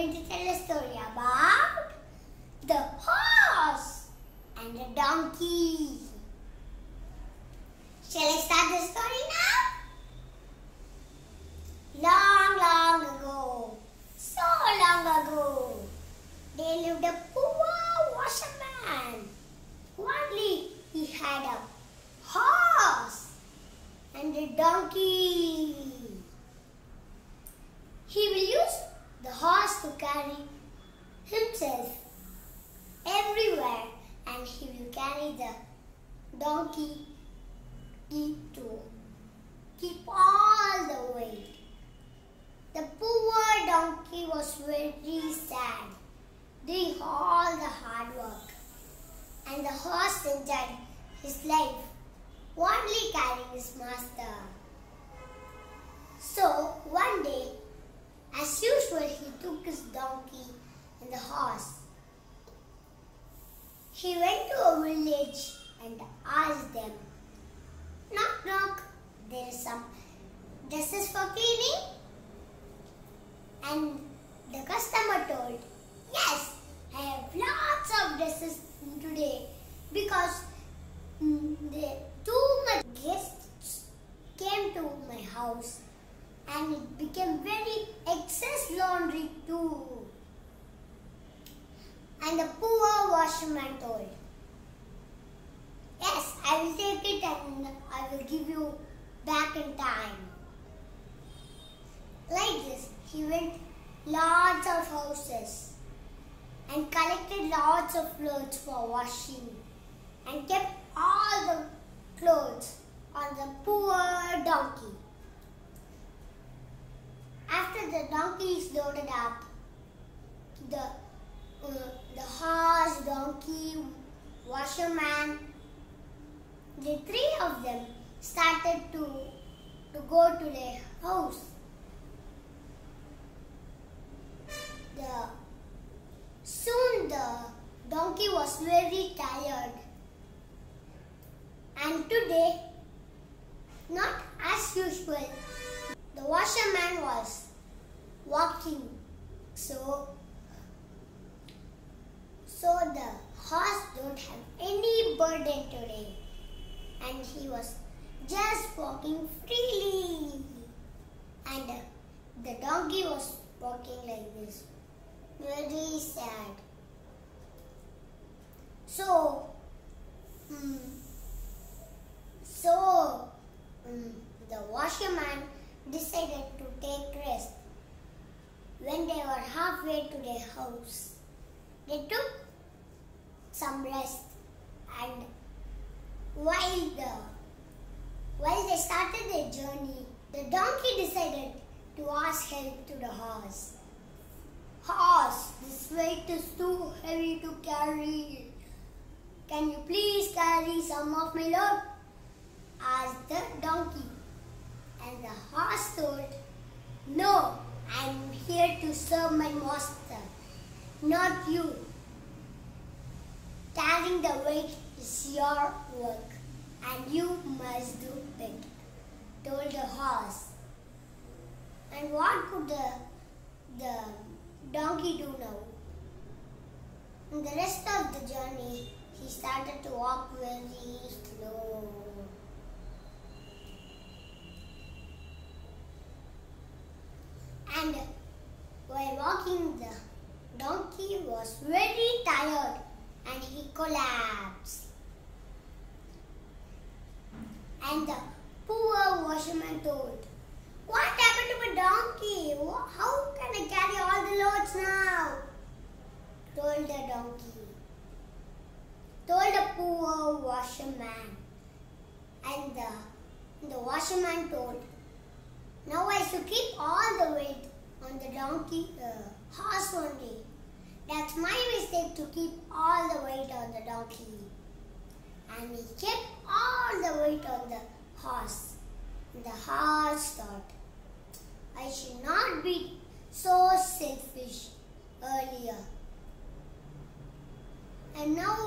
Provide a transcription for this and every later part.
going to tell a story about the horse and the donkey. Shall I start the story now? Long ago, so long ago, there lived a poor washerman. Only he had a horse and a donkey. He will use the horse to carry himself everywhere, and he will carry the donkey to keep all the weight. The poor donkey was very sad, doing all the hard work, and the horse enjoyed his life, only carrying his master. So one day, as usual, he took his donkey and the horse. He went to a village and asked them, "Knock, knock, there is some dresses for cleaning?" And the customer told, "Yes, I have lots of dresses today because too much guests came to my house and it became very excess laundry too." And the poor washerman told, "Yes, I will take it and I will give you back in time." Like this, he went lots of houses and collected lots of clothes for washing and kept all the clothes on the poor donkey. After the donkey is loaded up, the horse, donkey, washerman, the three of them started to go to their house. Soon the donkey was very tired, and today, not as usual, the washerman was walking. So the horse don't have any burden today, and he was just walking freely, and the donkey was walking like this, very sad. So the washerman decided to take rest. When they were halfway to their house, they took some rest, and while they started their journey, the donkey decided to ask help to the horse. "Horse, this weight is too heavy to carry. Can you please carry some of my load?" asked the donkey. And the horse told, "No, I am here to serve my master, not you. Carrying the weight is your work, and you must do it," told the horse. And what could the donkey do now? In the rest of the journey, he started to walk very slow. And while walking, the donkey was very tired and he collapsed. And the poor washerman told, "What happened to my donkey? How can I carry all the loads now?" Told the poor washerman. And the washerman told, "Now I should keep all the weight on the horse only. That's my mistake to keep all the weight on the donkey." And he kept all the weight on the horse. And the horse thought, "I should not be so selfish earlier. And now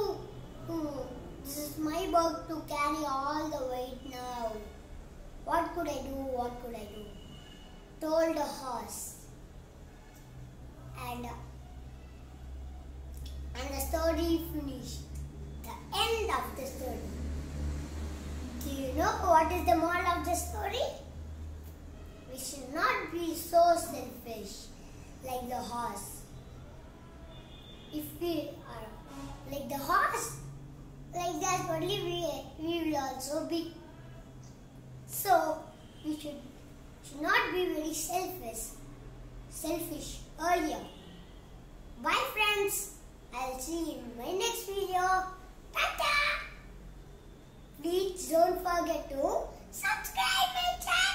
this is my work to carry all the weight now. What could I do? What could I do?" told the horse. And and the story finished. The end of the story. Do you know what is the moral of the story? We should not be so selfish like the horse. If we are like the horse, like that only we will also be. So we should not be very selfish earlier. Bye friends, I'll see you in my next video. Ta-ta! Please don't forget to subscribe my channel.